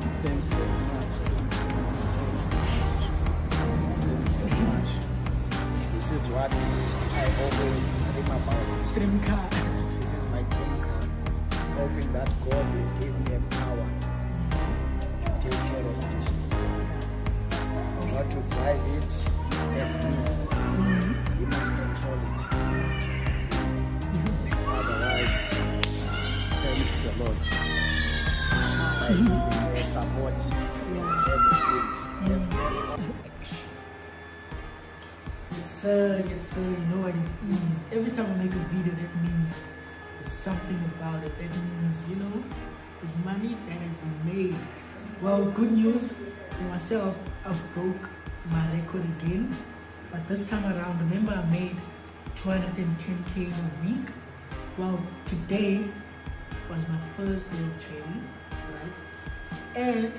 Thanks very much. This is what I always dream about. Dream car. This is my dream car. Hoping that God will give me a power to take care of it. Not to drive it as me. He must control it. Otherwise, thanks a lot. Support. Yes sir, you know what it is. Every time I make a video, that means there's something about it. That means, you know, there's money that has been made. Well, good news for myself, I've broke my record again. But this time around, remember I made 210K in a week. Well, today was my first day of training. And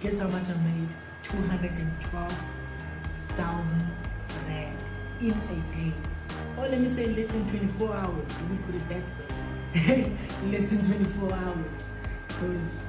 guess how much I made? 212,000 rand in a day. Or let me say less than 24 hours. Let me put it that way. Less than 24 hours. Because,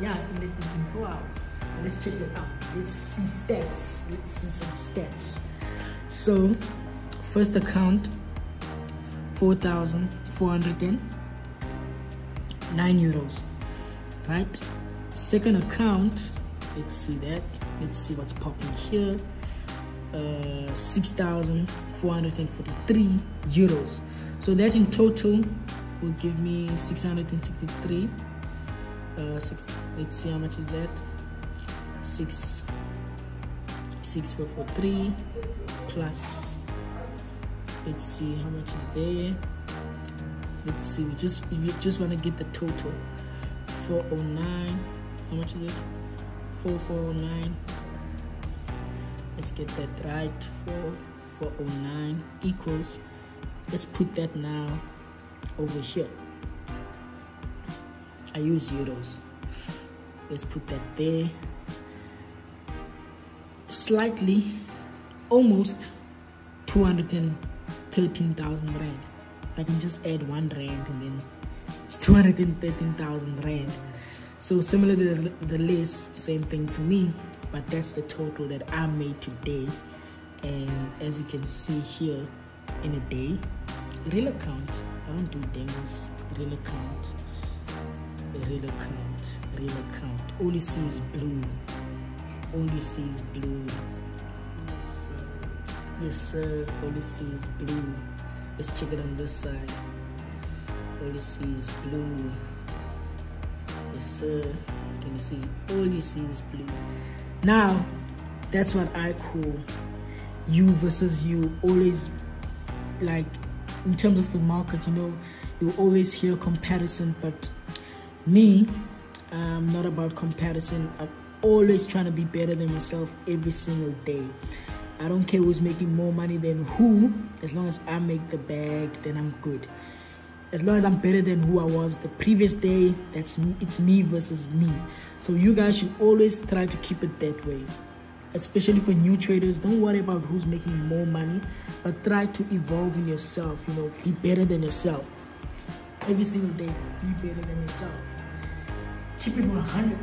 yeah, less than 24 hours. And let's check that out. Let's see stats. Let's see some stats. So, first account, 4,409 euros. Right, second account, let's see that, let's see what's popping here. 6,443 euros, so that in total will give me 663. Let's see how much is that. 6,443 plus, let's see how much is there. Let's see, we just want to get the total. 409, how much is it? 4,409. Let's get that right. 4,409 equals, let's put that now over here. I use euros. Let's put that there. Slightly, almost 213,000 rand. If I can just add 1 rand and then it's 213,000 rand. So similar to the list, same thing to me, but that's the total that I made today. And as you can see here, in a day, real account. I don't do demos. Real account. Real account. Real account. All you see is blue. All you see is blue. Yes, sir. All you see is blue. Let's check it on this side. All you see is blue. Yes, sir. Can you see? All you see is blue. Now, that's what I call you versus you. Always, like, in terms of the market, you know, you always hear comparison. But me, I'm not about comparison. I'm always trying to be better than myself every single day. I don't care who's making more money than who. As long as I make the bag, then I'm good. As long as I'm better than who I was the previous day, that's me, it's me versus me. So you guys should always try to keep it that way. Especially for new traders, don't worry about who's making more money, but try to evolve in yourself, you know, be better than yourself. Every single day, be better than yourself. Keep it 100, 100.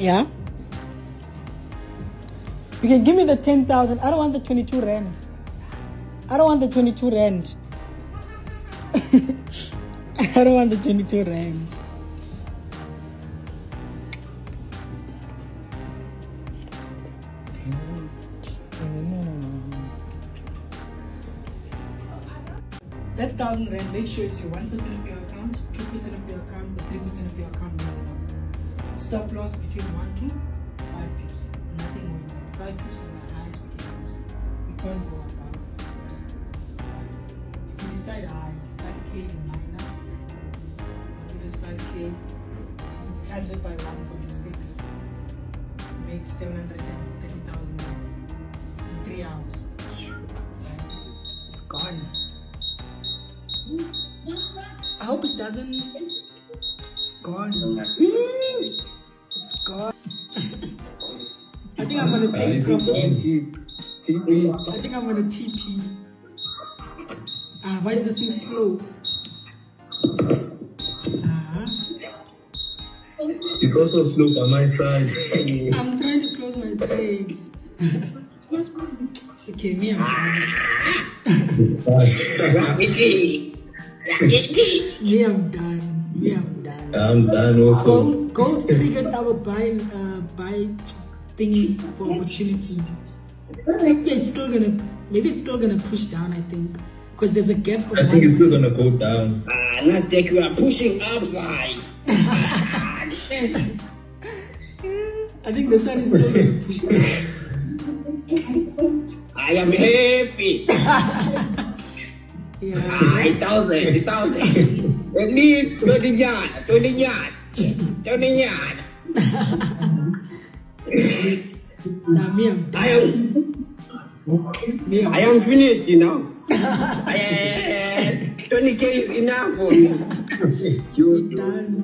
Yeah? You can give me the 10,000, I don't want the 22 rand. I don't want the 22 rand. I don't want the 22 rand. That 1,000 rand, make sure it's your 1% of your account, 2% of your account, or 3% of your account. Stop loss between 1 to 5 pips. Nothing more than that. 5 pips is the highest we can use. We can't go above. Decide high, 5K is minor. I'll give us 5K times it by 146. Make 730,000 in 3 hours. It's gone. I hope it doesn't. It's gone. It's gone. I think I'm gonna take profit. I think I'm gonna TP. Why is this thing slow? It's also slow on my side. I'm trying to close my braids. Okay, me, I'm done. I'm done also. Go figure our buy thingy for opportunity. Yeah, maybe it's still gonna push down, I think. Because there's a gap. I think it's still gonna go down. Nasdaq, you are pushing upside. I think this one is still gonna push down. I am happy. Yeah. 8,000. At least 20 yard. I am finished, you know. 20k is enough for me. You're done.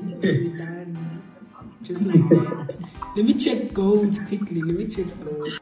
Just like that. Let me check gold quickly.